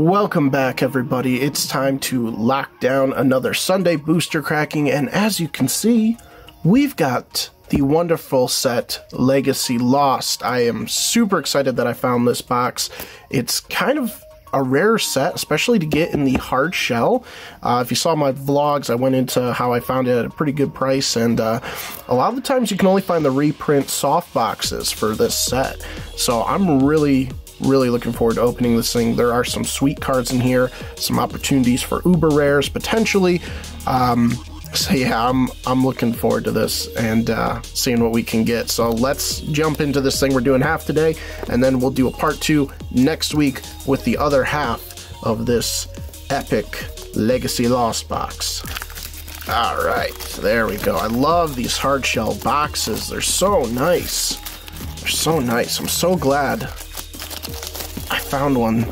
Welcome back, everybody. It's time to lock down another Sunday booster cracking, and as you can see, we've got the wonderful set Legacy Lost. I am super excited that I found this box. It's kind of a rare set, especially to get in the hard shell. If you saw my vlogs, I went into how I found it at a pretty good price, and a lot of the times you can only find the reprint soft boxes for this set. So I'm really looking forward to opening this thing. There are some sweet cards in here, some opportunities for uber rares potentially. So yeah, I'm looking forward to this and seeing what we can get. So let's jump into this thing. We're doing half today, and then we'll do a part two next week with the other half of this epic Legacy Lost box. All right, there we go. I love these hard shell boxes. They're so nice. They're so nice. I'm so glad I found one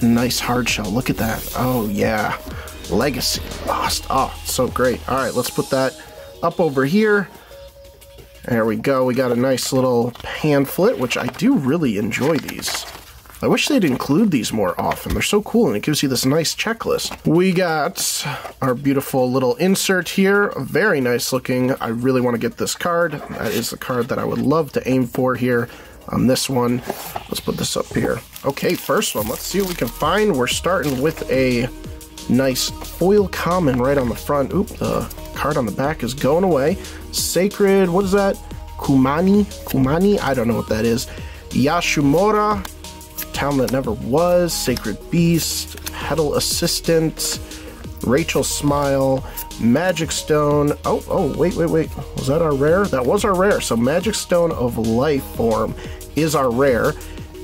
in a nice hard shell. Look at that. Oh yeah, Legacy Lost. Oh, so great. All right, let's put that up over here. There we go. We got a nice little pamphlet, which I do really enjoy these. I wish they'd include these more often. They're so cool, and it gives you this nice checklist. We got our beautiful little insert here. Very nice looking. I really want to get this card. That is the card that I would love to aim for here. On this one, let's put this up here. Okay, first one, let's see what we can find. We're starting with a nice foil common right on the front. Oop, the card on the back is going away. Sacred, what is that? Kumani, I don't know what that is. Yashimura, Town That Never Was, Sacred Beast, Petal Assistant, Rachel Smile, Magic Stone. Oh, wait. Was that our rare? That was our rare. So Magic Stone of Life Form is our rare.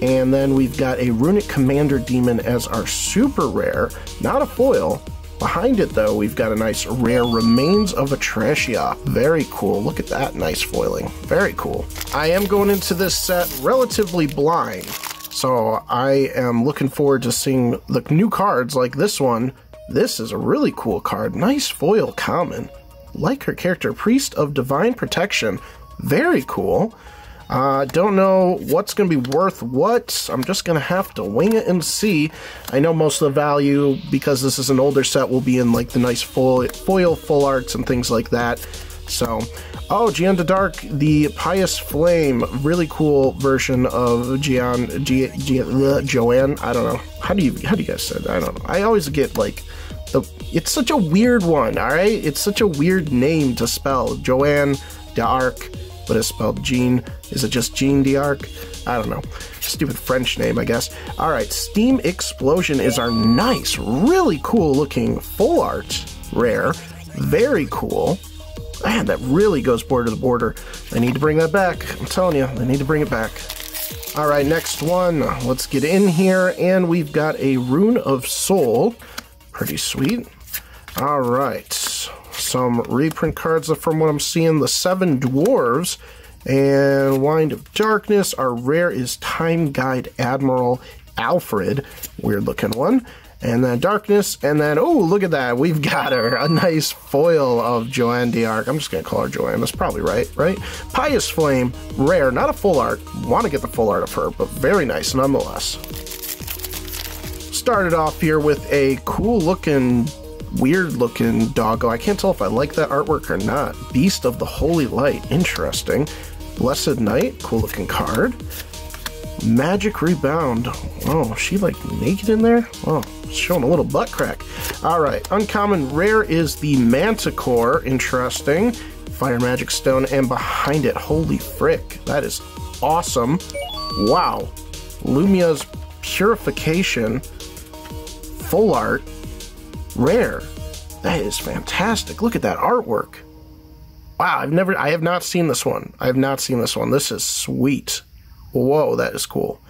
And then we've got a Runic Commander Demon as our super rare. Not a foil. Behind it, though, we've got a nice rare Remains of Atracia. Very cool. Look at that nice foiling. Very cool. I am going into this set relatively blind. So I am looking forward to seeing the new cards like this one. This is a really cool card. Nice foil common. Like her character, Priest of Divine Protection. Very cool. Don't know what's going to be worth what. I'm just going to have to wing it and see. I know most of the value, because this is an older set, will be in like the nice foil full arts and things like that. So, oh, Jeanne d'Arc, the Pious Flame. Really cool version of Joanne. I don't know. How do you guys say that? I don't know. I always get like it's such a weird one, all right? It's such a weird name to spell. Joanne d'Arc, but it's spelled Jean. Is it just Jeanne d'Arc? I don't know. Stupid French name, I guess. All right, Steam Explosion is our nice, really cool looking full art rare. Very cool. Man, that really goes border to border. They need to bring that back. I'm telling you, they need to bring it back. All right, next one. Let's get in here, and we've got a Rune of Soul. Pretty sweet. All right, some reprint cards from what I'm seeing. The Seven Dwarves and Wind of Darkness. Our rare is Time Guide Admiral Alfred. Weird looking one. And then Darkness, and then, oh, look at that. We've got her, a nice foil of Joanne d'Arc. I'm just going to call her Joanne. That's probably right, right? Pious Flame, rare, not a full art. Want to get the full art of her, but very nice nonetheless. Started off here with a cool-looking, weird-looking doggo. I can't tell if I like that artwork or not. Beast of the Holy Light, interesting. Blessed Knight, cool-looking card. Magic Rebound. Oh, she like naked in there? Oh, showing a little butt crack. All right, uncommon rare is the Manticore. Interesting. Fire Magic Stone, and behind it, holy frick, that is awesome. Wow. Lumia's Purification, full art, rare. That is fantastic. Look at that artwork. Wow, I have not seen this one. I have not seen this one. This is sweet. Whoa, that is cool.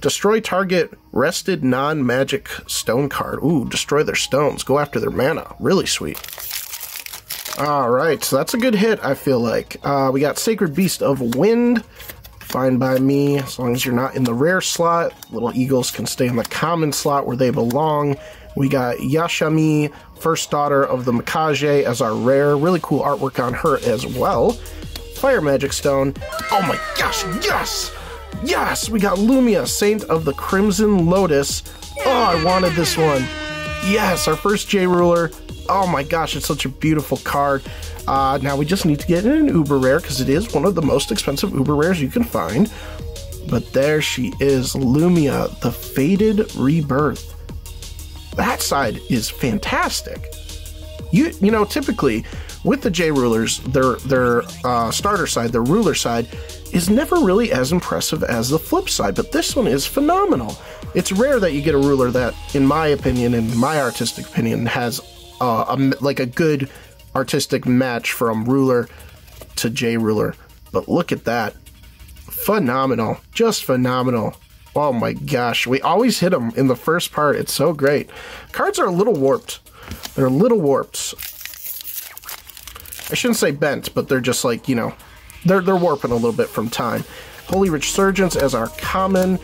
Destroy target rested non-magic stone card. Ooh, destroy their stones. Go after their mana. Really sweet. All right, so that's a good hit, I feel like. We got Sacred Beast of Wind. Fine by me, as long as you're not in the rare slot. Little Eagles can stay in the common slot where they belong. We got Yashami, First Daughter of the Mikage, as our rare. Really cool artwork on her as well. Fire Magic Stone. Oh my gosh, yes! Yes, we got Lumia, Saint of the Crimson Lotus, Oh, I wanted this one. Yes, our first J Ruler. Oh my gosh, it's such a beautiful card. Now we just need to get an uber rare because it is one of the most expensive uber rares you can find. But there she is, Lumia, the Faded Rebirth. That side is fantastic. You know, typically with the J Rulers, their starter side, their ruler side, is never really as impressive as the flip side, but this one is phenomenal. It's rare that you get a ruler that, in my opinion, in my artistic opinion, has like a good artistic match from ruler to J Ruler. But look at that. Phenomenal. Just phenomenal. Oh my gosh. We always hit them in the first part. It's so great. Cards are a little warped. They're a little warped. I shouldn't say bent, but they're just like, you know, they're warping a little bit from time. Holy Resurgence as our common.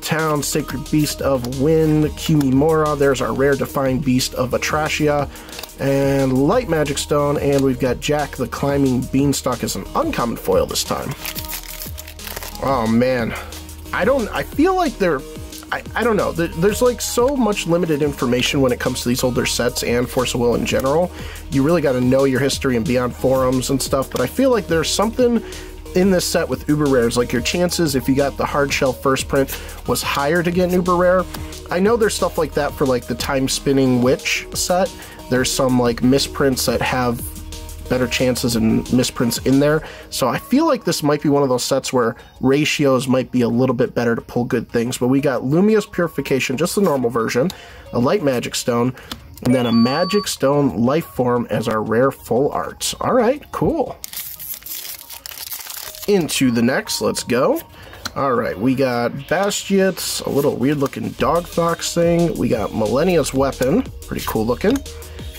Town, Sacred Beast of Wind, Kumimura. There's our rare Defined Beast of Atracia. And Light Magic Stone. And we've got Jack the Climbing Beanstalk as an uncommon foil this time. Oh man, I feel like I don't know. There's like so much limited information when it comes to these older sets and Force of Will in general. You really got to know your history and be on forums and stuff, but I feel like there's something in this set with uber rares, like your chances if you got the hard shell first print was higher to get an uber rare. I know there's stuff like that for like the Time Spinning Witch set. There's some like misprints that have better chances and misprints in there. So I feel like this might be one of those sets where ratios might be a little bit better to pull good things. But we got Lumia's Purification, just the normal version, a Light Magic Stone, and then a Magic Stone Life Form as our rare full arts. All right, cool. Into the next, let's go. All right, we got Bastia, a little weird looking dog fox thing. We got Millennia's Weapon, pretty cool looking.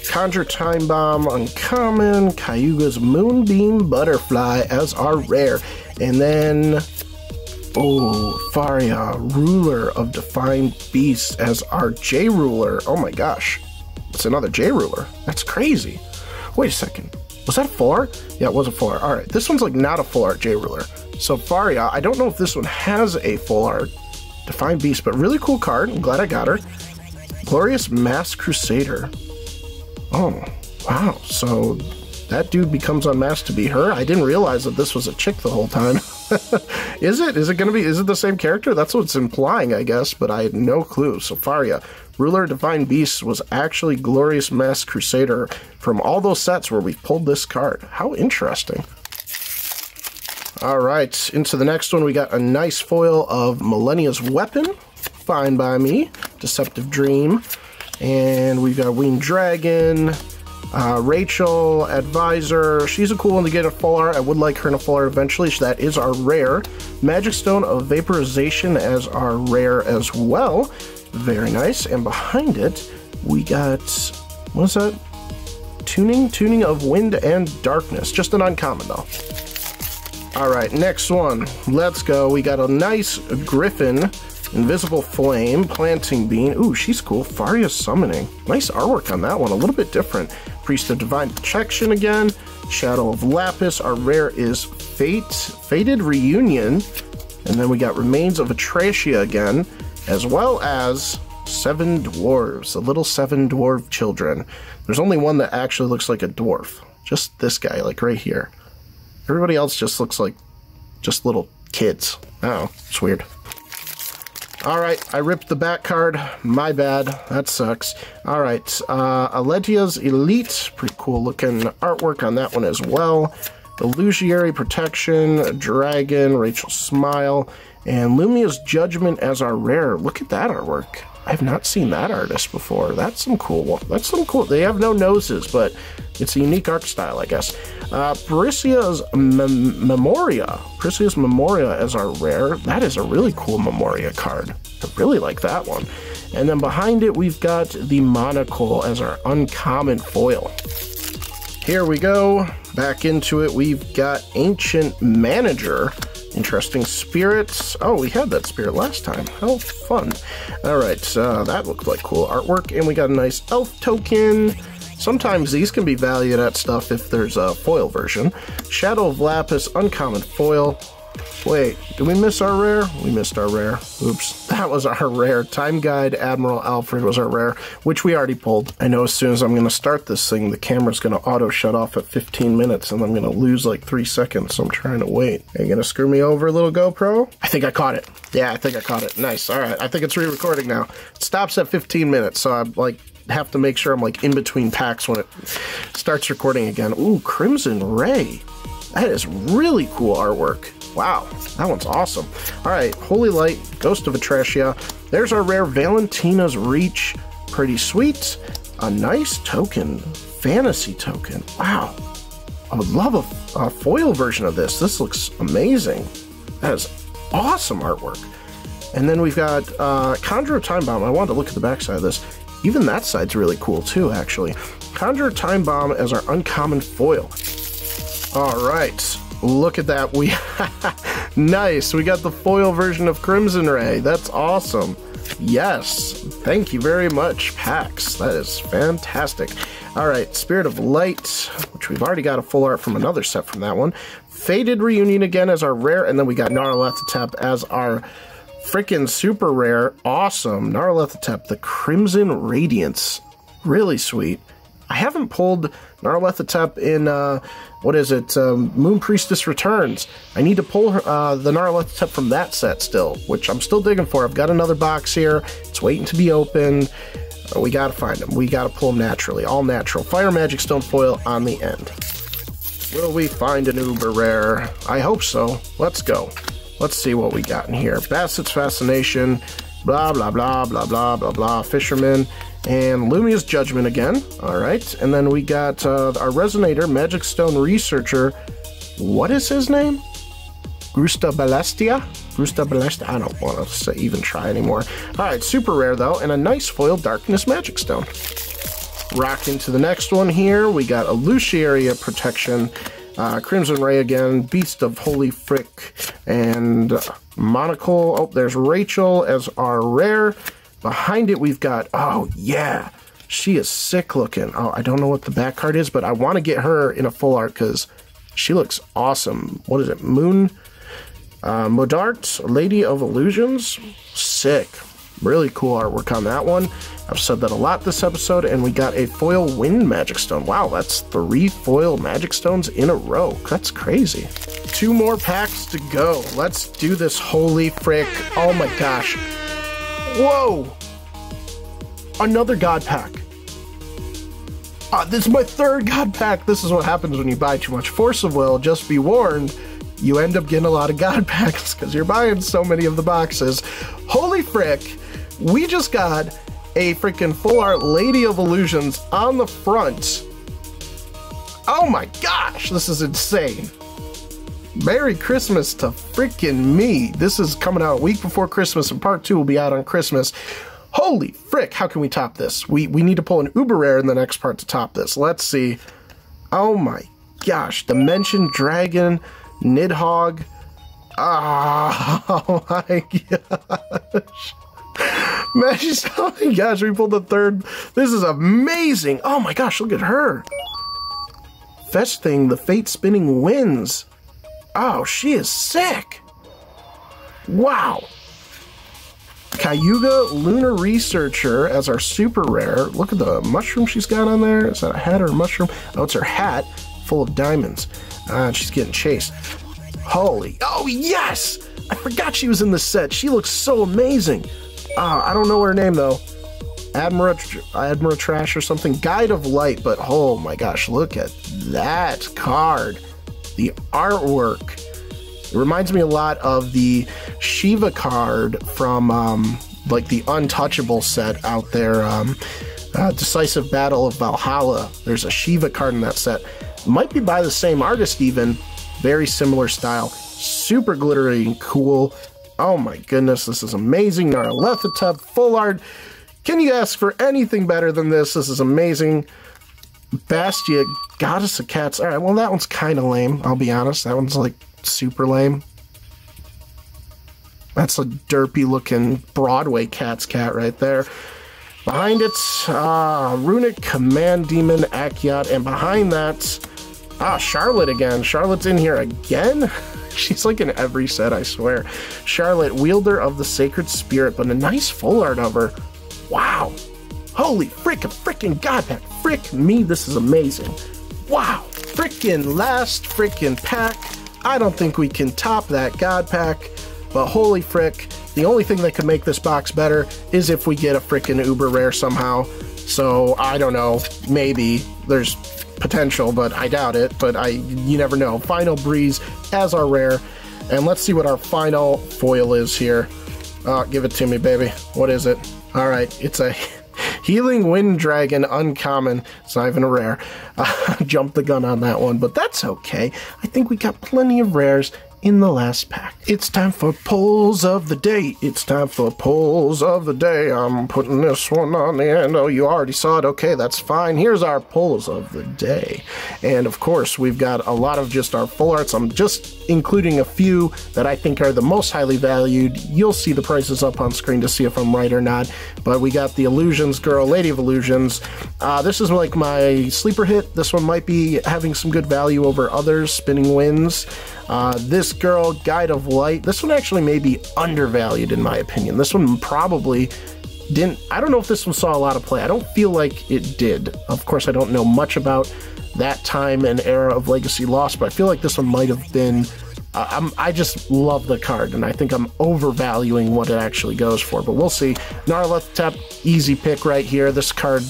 Conjure Time Bomb, uncommon. Cayuga's Moonbeam Butterfly as our rare. And then, oh, Faria, Ruler of Divine Beasts as our J Ruler. Oh my gosh, it's another J Ruler. That's crazy. Wait a second, was that a 4? Yeah, it was a 4. All right, this one's like not a full art J Ruler. So Faria, I don't know if this one has a full art Divine Beast, but really cool card. I'm glad I got her. Glorious Masked Crusader. Oh, wow, so that dude becomes unmasked to be her? I didn't realize that this was a chick the whole time. Is it? Is it gonna be, is it the same character? That's what it's implying, I guess, but I had no clue. So Faria, Ruler of Divine Beasts, was actually Glorious Masked Crusader from all those sets where we pulled this card. How interesting. All right, into the next one, we got a nice foil of Millennia's Weapon. Fine by me. Deceptive Dream. And we've got Winged Dragon, Rachel, Advisor. She's a cool one to get a full art. I would like her in a full art eventually. So that is our rare. Magic Stone of Vaporization as our rare as well. Very nice. And behind it, we got, what is that? Tuning of Wind and Darkness. Just an uncommon though. All right, next one. Let's go. We got a nice Griffin. Invisible Flame, Planting Bean. Ooh, she's cool. Faria Summoning. Nice artwork on that one. A little bit different. Priest of Divine Protection again. Shadow of Lapis. Our rare is Faded Reunion. And then we got Remains of Atracia again, as well as Seven Dwarves. The little seven dwarf children. There's only one that actually looks like a dwarf. Just this guy, like right here. Everybody else just looks like just little kids. Oh, it's weird. All right, I ripped the back card. My bad. That sucks. All right, Aletia's Elite. Pretty cool looking artwork on that one as well. Illusionary Protection, Dragon, Rachel Smile, and Lumia's Judgment as our rare. Look at that artwork. I've not seen that artist before. That's some cool one. That's some cool. They have no noses, but it's a unique art style, I guess. Parisia's Memoria as our rare. That is a really cool Memoria card. I really like that one. And then behind it, we've got the Monocle as our uncommon foil. Here we go. Back into it. We've got Ancient Manager. Interesting spirits. Oh, we had that spirit last time. How fun. All right, that looked like cool artwork. And we got a nice elf token. Sometimes these can be valued at stuff if there's a foil version. Shadow of Lapis, uncommon foil. Wait, did we miss our rare? We missed our rare. Oops, that was our rare. Time Guide Admiral Alfred was our rare, which we already pulled. I know as soon as I'm going to start this thing, the camera's going to auto shut off at 15 minutes, and I'm going to lose like 3 seconds, so I'm trying to wait. Are you going to screw me over, little GoPro? I think I caught it. Yeah, I think I caught it. Nice. All right, I think it's re-recording now. It stops at 15 minutes, so I'm like... have to make sure I'm like in between packs when it starts recording again. Ooh, Crimson Ray. That is really cool artwork. Wow, that one's awesome. All right, Holy Light, Ghost of Atracia. There's our rare Valentina's Reach. Pretty sweet. A nice token, fantasy token. Wow, I would love a foil version of this. This looks amazing. That is awesome artwork. And then we've got Conjure Time Bomb. I wanted to look at the backside of this. Even that side's really cool too, actually. Conjure Time Bomb as our uncommon foil. All right, look at that. We nice, we got the foil version of Crimson Ray. That's awesome. Yes, thank you very much, PAX. That is fantastic. All right, Spirit of Light, which we've already got a full art from another set from that one. Faded Reunion again as our rare, and then we got Nyarlathotep as our freaking super rare. Awesome. Nyarlathotep, the Crimson Radiance. Really sweet. I haven't pulled Nyarlathotep in, what is it, Moon Priestess Returns. I need to pull the Nyarlathotep from that set still, which I'm still digging for. I've got another box here. It's waiting to be opened. We gotta find them. We gotta pull them naturally. All natural. Fire Magic Stone Foil on the end. Will we find an uber rare? I hope so. Let's go. Let's see what we got in here. Bassett's Fascination, blah, blah, blah, blah, blah, blah, blah, Fisherman, and Lumia's Judgment again. All right, and then we got our Resonator, Magic Stone Researcher. What is his name? Grusta Ballastia? Grusta Ballastia? I don't want to say, even try anymore. All right, super rare, though, and a nice foil Darkness Magic Stone. Rock into the next one here. We got Eluciaria Protection, Crimson Ray again, Beast of Holy Frick, and Monocle. Oh, there's Rachel as our rare. Behind it, we've got, oh yeah, she is sick looking. Oh, I don't know what the back card is, but I want to get her in a full art because she looks awesome. What is it? Moon, Modart, Lady of Illusions. Sick. Really cool artwork on that one. I've said that a lot this episode, and we got a foil Wind Magic Stone. Wow, that's 3 foil Magic Stones in a row. That's crazy. 2 more packs to go. Let's do this. Holy frick. Oh my gosh. Whoa. Another God Pack. This is my 3rd God Pack. This is what happens when you buy too much Force of Will. Just be warned, you end up getting a lot of God Packs because you're buying so many of the boxes. Holy frick. We just got a freaking full art Lady of Illusions on the front. Oh my gosh, this is insane. Merry Christmas to freaking me. This is coming out a week before Christmas, and part 2 will be out on Christmas. Holy frick, how can we top this? We need to pull an uber rare in the next part to top this. Let's see. Oh my gosh, Dimension Dragon Nidhogg. Oh my gosh. Magic, oh my gosh, we pulled the 3rd. This is amazing. Oh my gosh, look at her. Fetch Thing, the Fate Spinning Winds. Oh, she is sick. Wow. Kaguya, Lunar Researcher as our super rare. Look at the mushroom she's got on there. Is that a hat or a mushroom? Oh, it's her hat full of diamonds. She's getting chased. Holy, oh yes! I forgot she was in this set. She looks so amazing. I don't know her name though. Admiral Trash or something. Guide of Light, but oh my gosh, look at that card. The artwork. It reminds me a lot of the Shiva card from like the Untouchable set out there. Decisive Battle of Valhalla. There's a Shiva card in that set. Might be by the same artist even. Very similar style. Super glittery and cool. Oh my goodness, this is amazing. Nyarlathotep, full art. Can you ask for anything better than this? This is amazing. Bastia, Goddess of Cats. All right, well, that one's kind of lame, I'll be honest. That one's, like, super lame. That's a derpy-looking Broadway Cats cat right there. Behind it, Runic Command Demon Akyat, and behind that, Ah, Charlotte again. Charlotte's in here again? She's like in every set, I swear. Charlotte, Wielder of the Sacred Spirit, but a nice full art of her. Wow. Holy frick, a frickin' god pack. Frick me, this is amazing. Wow. Frickin' last frickin' pack. I don't think we can top that god pack, but holy frick. The only thing that could make this box better is if we get a frickin' uber rare somehow. So, I don't know. Maybe. There's potential, but I doubt it. But you never know. Final Breeze as our rare. And let's see what our final foil is here. Give it to me, baby. What is it? All right. It's a Healing Wind Dragon uncommon. It's not even a rare. Jumped the gun on that one, but that's okay. I think we got plenty of rares in the last pack. It's time for polls of the day. It's time for polls of the day. I'm putting this one on the end. Oh, you already saw it. Okay, that's fine. Here's our polls of the day. And of course, we've got a lot of just our full arts. I'm just including a few that I think are the most highly valued. You'll see the prices up on screen to see if I'm right or not. But we got the Illusions Girl, Lady of Illusions. This is like my sleeper hit. This one might be having some good value over others, Spinning Winds. This girl, Guide of Light, this one actually may be undervalued in my opinion. This one probably didn't, I don't know if this one saw a lot of play. I don't feel like it did. Of course, I don't know much about that time and era of Legacy Lost, but I feel like this one might have been, I just love the card, and I think I'm overvaluing what it actually goes for, but we'll see. Nyarlathotep, easy pick right here. This card,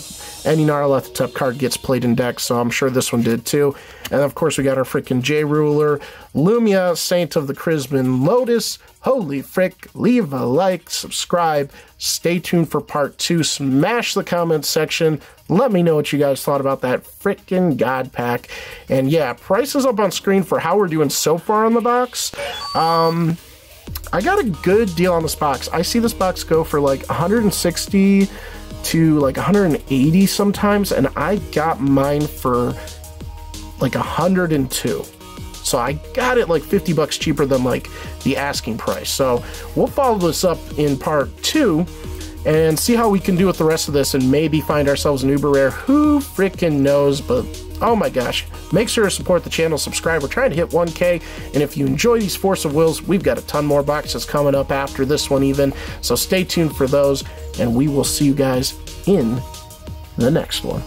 any Nyarlathotep card gets played in decks, so I'm sure this one did too. And of course, we got our freaking J Ruler, Lumia, Saint of the Crimson Lotus. Holy frick, leave a like, subscribe, stay tuned for part 2, smash the comment section, let me know what you guys thought about that frickin' god pack. And yeah, prices up on screen for how we're doing so far on the box. I got a good deal on this box. I see this box go for like 160 to like 180 sometimes, and I got mine for like 102. So I got it like $50 cheaper than like the asking price. So we'll follow this up in part 2 and see how we can do with the rest of this and maybe find ourselves an uber rare. Who freaking knows? But oh my gosh, make sure to support the channel, subscribe. We're trying to hit 1K, and if you enjoy these Force of Wills, we've got a ton more boxes coming up after this one even, so stay tuned for those, and we will see you guys in the next one.